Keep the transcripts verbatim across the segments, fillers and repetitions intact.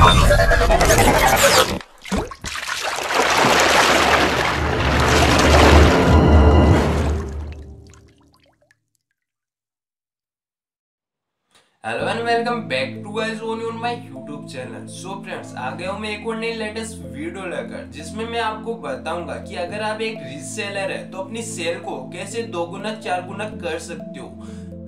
Hello and welcome back to guys on your my YouTube channel. So friends, आ गया हूँ मैं एक और नई लेटेस्ट वीडियो लेकर, जिसमें मैं आपको बताऊंगा कि अगर आप एक रीसेलर है तो अपनी सेल को कैसे दोगुना चार गुना कर सकते हो।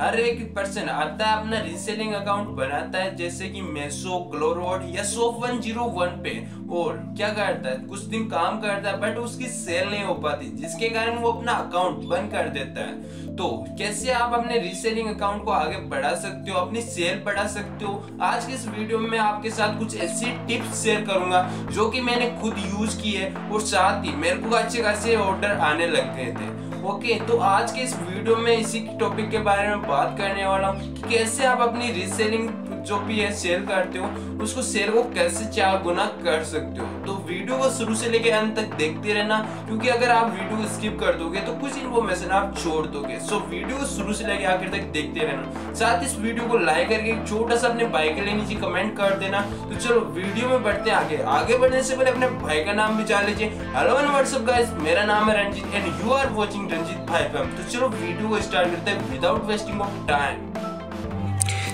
हर एक पर्सन आता है अपना रीसेलिंग अकाउंट बनाता है, जैसे कि मेसो, ग्लोरोड या शॉप वन ओ वन पे, और क्या करता है कुछ दिन काम करता है बट उसकी सेल नहीं हो पाती, जिसके कारण वो अपना अकाउंट बंद कर देता है। तो कैसे आप अपने रीसेलिंग अकाउंट को आगे बढ़ा सकते हो, अपनी सेल बढ़ा सकते हो, आज के इस वीडियो में आपके साथ कुछ ऐसी टिप्स शेयर करूंगा जो कि मैंने खुद यूज की है, और साथ ही मेरे को अच्छे खासे ऑर्डर आने लग गए थे। ओके okay, तो आज के इस वीडियो में इसी टॉपिक के बारे में बात करने वाला हूँ कि कैसे आप अपनी रीसेलिंग जो भी है सेल करते हो उसको सेल को कैसे चार गुना कर सकते हो। तो वीडियो को शुरू से लेकर अंत तक देखते रहना, क्योंकि अगर आप वीडियो स्किप कर दोगे तो कुछ इन्फॉर्मेशन आप छोड़ दोगे। सो वीडियो को शुरू से लेकर आखिर तक देखते रहना, साथ इस वीडियो को लाइक करके छोटा सा अपने भाई के लिए नीचे कमेंट कर देना। तो चलो वीडियो में बढ़ते हैं। आगे आगे बढ़ने से पहले अपने भाई का नाम भी जान लीजिए। हेलो एंड व्हाट्सअप गाइस, मेरा नाम है Ranjit and you are watching Ranjit भाई फैम। तो चलो वीडियो को स्टार्ट करते हैं without wasting of time.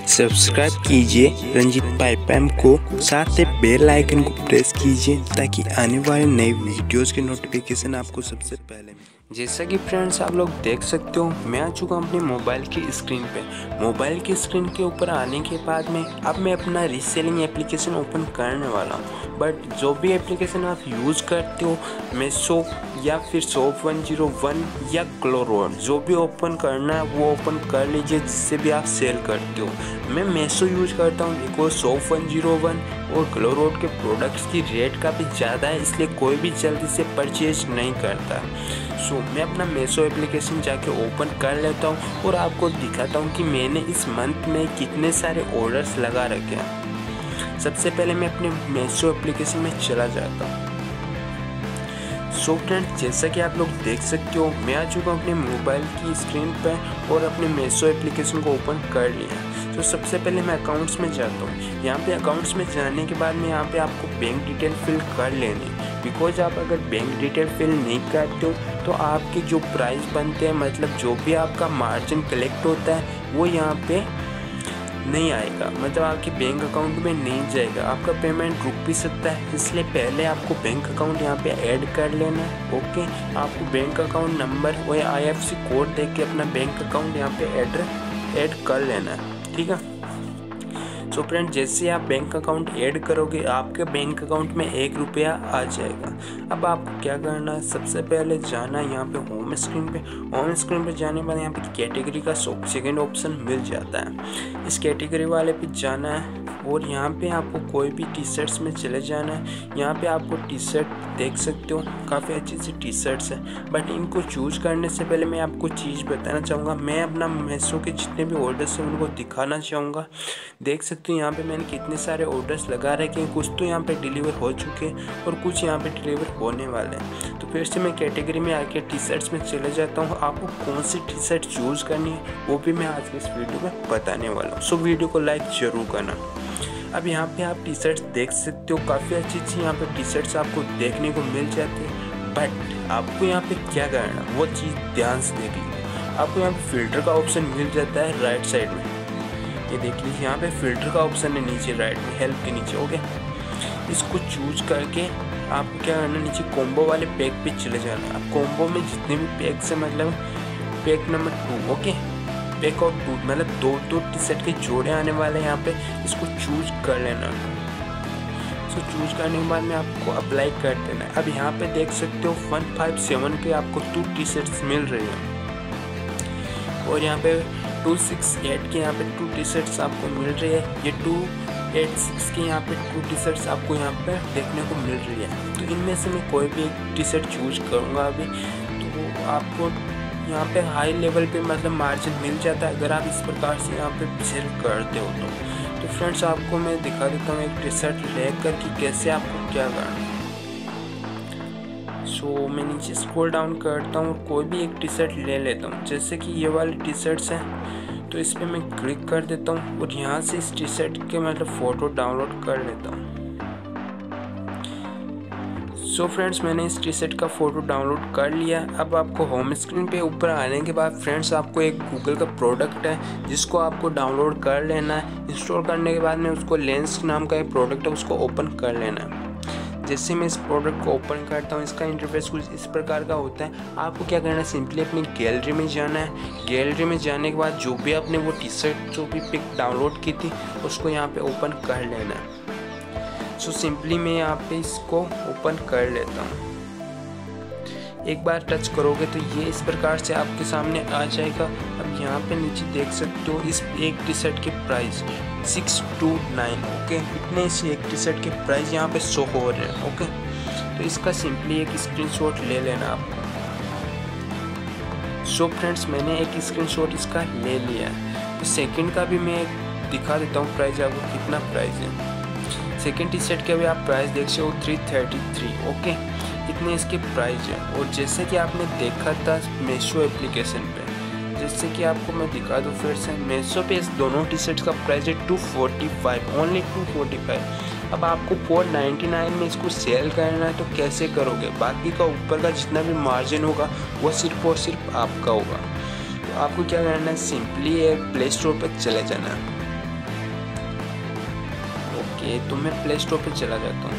Subscribe कीजिए रंजीत भाई पैम को, साथ ही बेल आइकन को प्रेस कीजिए ताकि आने वाले नए वीडियोस के नोटिफिकेशन आपको सबसे पहले मिले। जैसा कि फ्रेंड्स आप लोग देख सकते हो, मैं आ चुका हूँ अपने मोबाइल की स्क्रीन पे। मोबाइल की स्क्रीन के ऊपर आने के बाद में अब मैं अपना रीसेलिंग एप्लीकेशन ओपन करने वाला हूँ। बट जो भी एप्लीकेशन आप यूज़ करते हो, मेसो या फिर शॉप वन ओ वन या ग्लोरोड, जो भी ओपन करना है वो ओपन कर लीजिए जिससे भी आप सेल करते हो। मैं मेसो यूज़ करता हूँ, एक शॉप वन ओ वन और ग्लोरोड के प्रोडक्ट्स की रेट काफ़ी ज़्यादा है, इसलिए कोई भी जल्दी से परचेज नहीं करता। सो so, मैं अपना मेसो एप्लीकेशन जाके ओपन कर लेता हूँ और आपको दिखाता हूँ कि मैंने इस मंथ में कितने सारे ऑर्डर्स लगा रखे हैं। सबसे पहले मैं अपने मेसो एप्लीकेशन में चला जाता हूँ। सो फ्रेंड्स, जैसा कि आप लोग देख सकते हो, मैं आ चुका हूँ अपने मोबाइल की स्क्रीन पर और अपने मेसो एप्लीकेशन को ओपन कर लिया। तो सबसे पहले मैं अकाउंट्स में जाता हूँ। यहाँ पे अकाउंट्स में जाने के बाद में यहाँ पे आपको बैंक डिटेल फिल कर लेनी, बिकॉज आप अगर बैंक डिटेल फिल नहीं करते हो तो आपके जो प्राइस बनते हैं, मतलब जो भी आपका मार्जिन कलेक्ट होता है वो यहाँ पे नहीं आएगा, मतलब आपके बैंक अकाउंट में नहीं जाएगा, आपका पेमेंट रुक भी सकता है। इसलिए पहले आपको बैंक अकाउंट यहाँ पे ऐड कर लेना है। ओके, आपको बैंक अकाउंट नंबर और I F S C code दे के अपना बैंक अकाउंट यहाँ पे ऐड ऐड कर लेना है, ठीक है। तो फ्रेंड, जैसे आप बैंक अकाउंट ऐड करोगे आपके बैंक अकाउंट में एक रुपया आ जाएगा। अब आपको क्या करना है, सबसे पहले जाना है यहाँ पे होम स्क्रीन पे। होम स्क्रीन पे जाने के बाद यहाँ पे कैटेगरी का सेकंड ऑप्शन मिल जाता है, इस कैटेगरी वाले पे जाना है और यहाँ पे आपको कोई भी टी शर्ट्स में चले जाना है। यहाँ पे आपको टी शर्ट देख सकते हो, काफ़ी अच्छी अच्छी टी शर्ट्स हैं। बट इनको चूज़ करने से पहले मैं आपको चीज़ बताना चाहूँगा, मैं अपना मेसो के जितने भी ऑर्डर्स हैं उनको दिखाना चाहूँगा। देख सकते हो यहाँ पे मैंने कितने सारे ऑर्डर्स लगा रखे हैं, कुछ तो यहाँ पे डिलीवर हो चुके हैं और कुछ यहाँ पे डिलीवर होने वाले हैं। तो फिर से मैं कैटेगरी में आके टी शर्ट्स में चले जाता हूँ। आपको कौन सी टी शर्ट चूज़ करनी है वो भी मैं आज के इस वीडियो में बताने वाला हूँ। सो वीडियो को लाइक ज़रूर करना। अब यहाँ पे आप टी शर्ट्स देख सकते हो, काफ़ी अच्छी अच्छी यहाँ पे टी शर्ट्स आपको देखने को मिल जाती है। बट आपको यहाँ पे क्या करना वो चीज़ ध्यान से देख लीजिए। आपको यहाँ पे फिल्टर का ऑप्शन मिल जाता है राइट साइड में, ये देख लीजिए यहाँ पे फिल्टर का ऑप्शन है नीचे राइट में, हेल्प के नीचे। ओके, इसको चूज करके आपको क्या करना, नीचे कॉम्बो वाले पैक पे चले जाना। आप कॉम्बो में जितने भी पैक से, मतलब pack number two, okay pack of two, मतलब दो दो टी शर्ट के जोड़े आने वाले हैं यहाँ पे, इसको चूज कर लेना। इसको चूज करने के बाद में आपको अप्लाई कर देना। अब यहाँ पे देख सकते हो वन फाइव सेवन पे आपको टू टी शर्ट्स मिल रही हैं और यहाँ पे टू सिक्स एट के यहाँ पे टू टी शर्ट्स आपको मिल रही है। ये टू एट सिक्स के यहाँ पे टू टी शर्ट्स आपको यहाँ पे देखने को मिल रही है। तो इनमें से मैं कोई भी एक टी शर्ट चूज करूँगा अभी। तो आपको यहाँ पे हाई लेवल पे मतलब मार्जिन मिल जाता है अगर आप इस प्रकार से यहाँ पे सेल करते हो तो। तो फ्रेंड्स, आपको मैं दिखा देता हूँ एक टी शर्ट लेकर कि कैसे आपको क्या करना है। सो मैं नीचे स्क्रॉल डाउन करता हूँ, कोई भी एक टी शर्ट ले लेता हूँ, जैसे कि ये वाली टी शर्ट्स हैं, तो इस पर मैं क्लिक कर देता हूँ और यहाँ से इस टी शर्ट के मतलब फ़ोटो डाउनलोड कर लेता हूँ। सो फ्रेंड्स मैंने इस टी शर्ट का फ़ोटो डाउनलोड कर लिया। अब आपको होम स्क्रीन पे ऊपर आने के बाद फ्रेंड्स आपको एक गूगल का प्रोडक्ट है जिसको आपको डाउनलोड कर लेना है। इंस्टॉल करने के बाद में उसको लेंस नाम का एक प्रोडक्ट है उसको ओपन कर लेना है। जैसे मैं इस प्रोडक्ट को ओपन करता हूँ इसका इंटरफेस कुछ इस प्रकार का होता है। आपको क्या करना है, सिंपली अपनी गैलरी में जाना है। गैलरी में जाने के बाद जो भी आपने वो टी शर्ट जो भी पिक डाउनलोड की थी उसको यहाँ पे ओपन कर लेना है। सो सिंपली मैं यहाँ पे इसको ओपन कर लेता हूँ। एक बार टच करोगे तो ये इस प्रकार से आपके सामने आ जाएगा। अब यहाँ पे नीचे देख सकते हो इस एक टी शर्ट की price six two nine. Okay, इतने से एक टी शर्ट के प्राइस यहाँ पे शो हो रहे हैं। ओके, तो इसका सिंपली एक स्क्रीनशॉट ले लेना आपको। सो फ्रेंड्स मैंने एक स्क्रीनशॉट इसका ले लिया। तो सेकंड का भी मैं दिखा देता हूँ प्राइस आपको कितना प्राइस है। सेकंड टी शर्ट का भी आप प्राइस देख सकते हो थ्री थर्टी थ्री। ओके, इतने इसके प्राइस है। और जैसे कि आपने देखा था मीशो एप्लीकेशन पर, जैसे कि आपको मैं दिखा दूँ फिर से, मीशो पे इस दोनों टी शर्ट का प्राइस है two forty five, only two forty five. अब आपको फोर नाइन्टी नाइन में इसको सेल करना है तो कैसे करोगे, बाकी का ऊपर का जितना भी मार्जिन होगा वो सिर्फ और सिर्फ आपका होगा। तो आपको क्या करना है, सिंपली प्ले स्टोर पर चले जाना है। ओके, तो मैं प्ले स्टोर पर चला जाता हूँ।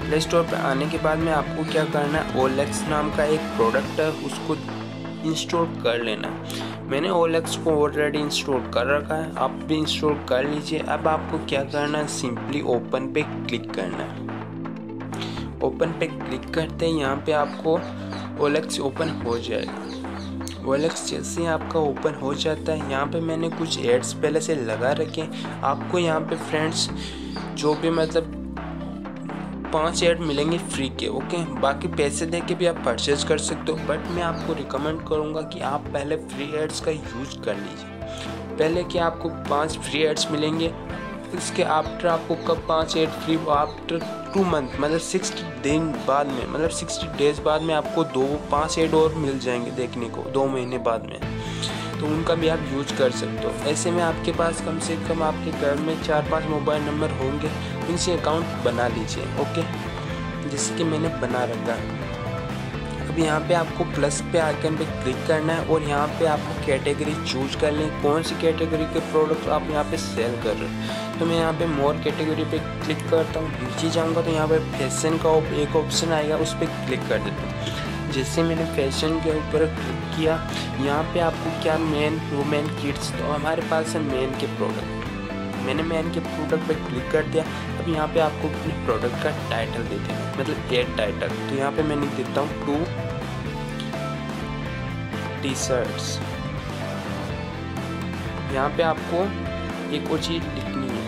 प्ले स्टोर पर आने के बाद में आपको क्या करना है, ओलेक्स नाम का एक प्रोडक्ट है उसको इंस्टॉल कर लेना। मैंने ओलेक्स को ऑलरेडी इंस्टॉल कर रखा है, आप भी इंस्टॉल कर लीजिए। अब आपको क्या करना है, सिंपली ओपन पे क्लिक करना है। ओपन पे क्लिक करते ही यहाँ पे आपको ओलेक्स ओपन हो जाएगा। ओलेक्स जैसे आपका ओपन हो जाता है, यहाँ पे मैंने कुछ एड्स पहले से लगा रखे। आपको यहाँ पे फ्रेंड्स जो भी मतलब पाँच ऐड मिलेंगे फ्री के। ओके, बाकी पैसे दे के भी आप परचेज कर सकते हो, बट मैं आपको रिकमेंड करूँगा कि आप पहले फ्री एड्स का यूज कर लीजिए। पहले कि आपको पाँच फ्री एड्स मिलेंगे, इसके आफ्टर आपको कब पाँच ad free, after two month मतलब सिक्सटी दिन बाद में, मतलब सिक्सटी डेज बाद में आपको दो पाँच ऐड और मिल जाएंगे देखने को दो महीने बाद में, तो उनका भी आप यूज कर सकते हो। ऐसे में आपके पास कम से कम आपके घर में चार पांच मोबाइल नंबर होंगे, इनसे अकाउंट बना लीजिए। ओके, जैसे कि मैंने बना रखा है। अब यहाँ पे आपको प्लस पे आइकन पे क्लिक करना है और यहाँ पे आपको कैटेगरी चूज कर लें, कौन सी कैटेगरी के प्रोडक्ट आप यहाँ पे सेल कर रहे हैं। तो मैं यहाँ पे मोर कैटेगरी पे क्लिक करता हूँ। नीचे जाऊँगा तो यहाँ पे फैशन का एक ऑप्शन आएगा, उस पर क्लिक कर देता हूँ। जैसे मैंने फैशन के ऊपर क्लिक किया, यहाँ पे आपको क्या मेन वुमेन किड्स, तो हमारे पास है मेन के प्रोडक्ट। मैंने मैन के प्रोडक्ट पर क्लिक कर दिया। अब यहाँ पे आपको अपने प्रोडक्ट का टाइटल दे देना, मतलब एड टाइटल। तो यहाँ पे मैं लिख देता हूँ टू टी शर्ट्स। यहाँ पे आपको एक और चीज लिखनी है,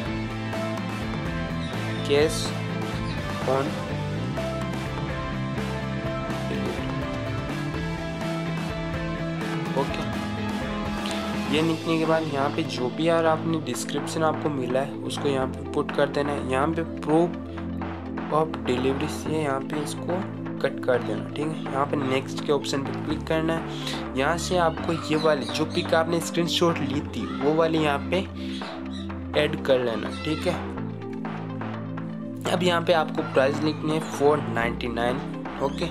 कैश ऑन डिलीवरी। ओके, ये लिखने के बाद यहाँ पे जो भी यार आपने डिस्क्रिप्शन आपको मिला है उसको यहाँ पे पुट कर देना है। यहाँ पे प्रूफ ऑफ डिलीवरी से यहाँ पे इसको कट कर देना, ठीक है। यहाँ पे नेक्स्ट के ऑप्शन पे क्लिक करना है। यहाँ से आपको ये वाली जो पिक आपने स्क्रीनशॉट ली थी वो वाली यहाँ पे ऐड कर लेना, ठीक है। अब यहाँ पे आपको प्राइस लिखने है फोर नाइन्टी नाइन। ओके,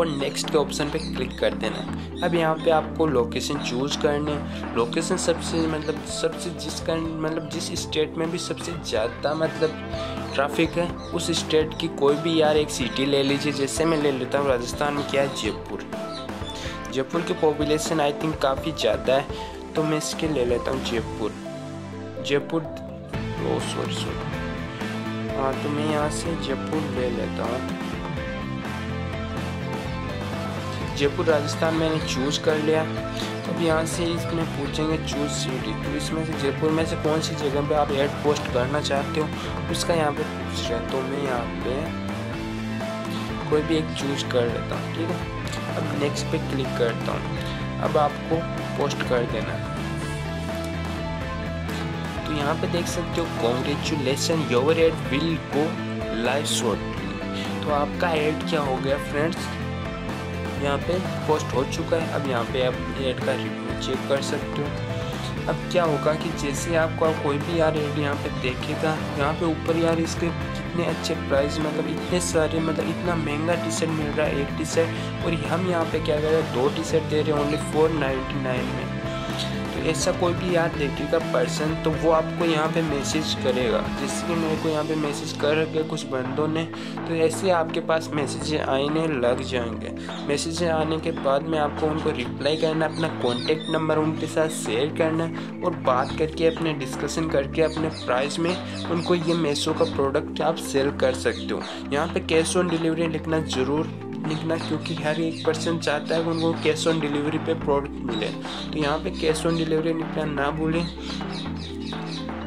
और नेक्स्ट के ऑप्शन पे क्लिक कर देना है। अब यहाँ पे आपको लोकेशन चूज़ करनी है। लोकेशन सबसे मतलब सबसे जिसका मतलब जिस स्टेट में भी सबसे ज़्यादा मतलब ट्रैफिक है उस स्टेट की कोई भी यार एक सिटी ले लीजिए। जैसे मैं ले लेता हूँ राजस्थान में क्या है, जयपुर। जयपुर की पॉपुलेशन आई थिंक काफ़ी ज़्यादा है, तो मैं इसके ले लेता हूँ Jaipur. Jaipur oh sorry sorry हाँ, तो मैं यहाँ से जयपुर ले लेता हूँ। जयपुर राजस्थान मैंने चूज़ कर लिया। अब यहाँ से इसमें पूछेंगे चूज़ सिटी, तो इसमें से जयपुर में से कौन सी जगह पे आप एड पोस्ट करना चाहते हो उसका यहाँ पे पूछ रहे हैं। तो मैं यहाँ पे कोई भी एक चूज़ कर लेता हूँ, ठीक है। अब नेक्स्ट पे क्लिक करता हूँ। अब आपको पोस्ट कर देना है। तो यहाँ पे देख सकते हो congratulations your ad will go live shortly. तो आपका एड क्या हो गया फ्रेंड्स, यहाँ पे पोस्ट हो चुका है। अब यहाँ पे आप एड का रिव्यू चेक कर सकते हो। अब क्या होगा कि जैसे आपको कोई भी यार एड यहाँ पे देखेगा, यहाँ पे ऊपर यार इसके कितने अच्छे प्राइस, मतलब इतने सारे, मतलब इतना महंगा टी शर्ट मिल रहा है एक टी शर्ट, और हम यहाँ पे क्या कर रहे हैं दो टी शर्ट दे रहे हैं ओनली फोर नाइन्टी नाइन में। तो ऐसा कोई भी यार देखेगा पर्सन तो वो आपको यहाँ पे मैसेज करेगा, जिससे कि मेरे को यहाँ पे मैसेज कर के कुछ बंदों ने, तो ऐसे आपके पास मैसेजें आने लग जाएंगे। मैसेजें आने के बाद में आपको उनको रिप्लाई करना, अपना कॉन्टेक्ट नंबर उनके साथ शेयर करना और बात करके अपने डिस्कशन करके अपने प्राइस में उनको ये मीशो का प्रोडक्ट आप सेल कर सकते हो। यहाँ पर कैश ऑन डिलीवरी लिखना ज़रूर लिखना, क्योंकि हर एक पर्सन चाहता है कि उनको कैश ऑन डिलीवरी पे प्रोडक्ट मिले, तो यहाँ पे कैश ऑन डिलीवरी लिखना ना भूलें।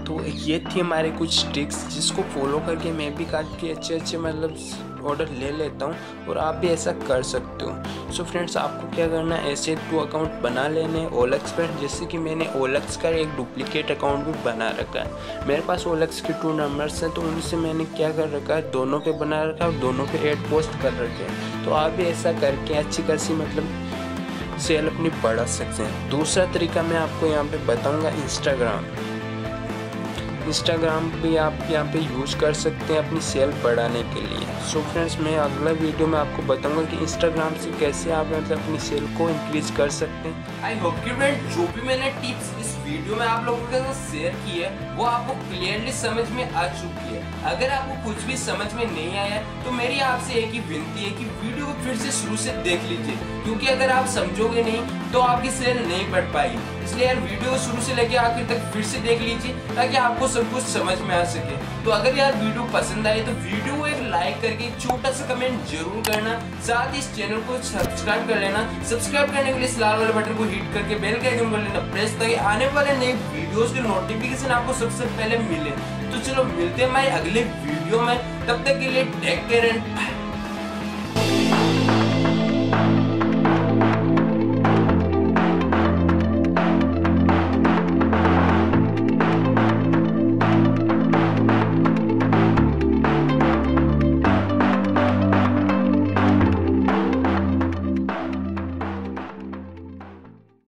तो ये थी हमारे कुछ ट्रिक्स जिसको फॉलो करके मैं भी काफ़ी अच्छे अच्छे मतलब ऑर्डर ले लेता हूँ और आप भी ऐसा कर सकते हो। सो फ्रेंड्स, आपको क्या करना है ऐसे टू अकाउंट बना लेने ओलेक्स पर, जैसे कि मैंने ओलेक्स का एक डुप्लीकेट अकाउंट भी बना रखा है। मेरे पास ओलेक्स के टू नंबर्स हैं, तो उनसे मैंने क्या कर रखा है दोनों पे बना रखा है और दोनों पे ऐड पोस्ट कर रखे हैं। तो आप भी ऐसा करके अच्छी खासी मतलब सेल अपनी बढ़ा सकते हैं। दूसरा तरीका मैं आपको यहाँ पर बताऊँगा इंस्टाग्राम। इंस्टाग्राम भी आप यहाँ पे यूज़ कर सकते हैं अपनी सेल बढ़ाने के लिए। सो फ्रेंड्स, मैं अगला वीडियो में आपको बताऊंगा कि इंस्टाग्राम से कैसे आप मतलब अपनी सेल को इंक्रीज कर सकते हैं। आई होप कि फ्रेंड्स जो भी मैंने टिप्स इस वीडियो में आप लोगों के साथ शेयर की है वो आपको क्लियरली समझ में आ चुकी है। अगर आपको कुछ भी समझ में नहीं आया तो मेरी आपसे एक ही विनती है कि वीडियो को फिर से शुरू से देख लीजिए, क्योंकि अगर आप समझोगे नहीं तो आपकी सेल नहीं बढ़ पाएगी। इसलिए यार वीडियो शुरू से लेके आखिर तक फिर से देख लीजिए ताकि आपको सब कुछ समझ में आ सके। तो अगर यार वीडियो पसंद आए तो वीडियो को एक लाइक करके छोटा सा कमेंट जरूर करना, साथ ही इस चैनल को सब्सक्राइब कर लेना। सब्सक्राइब करने के लिए इस लाल वाले बटन को हिट करके बेल का आइकन कर लेना प्रेस, ताकि आने वाले नए वीडियोस के नोटिफिकेशन आपको सबसे पहले मिले। तो चलो मिलते हैं हमारे अगले वीडियो में, तब तक के लिए टेक केयर एंड बाय।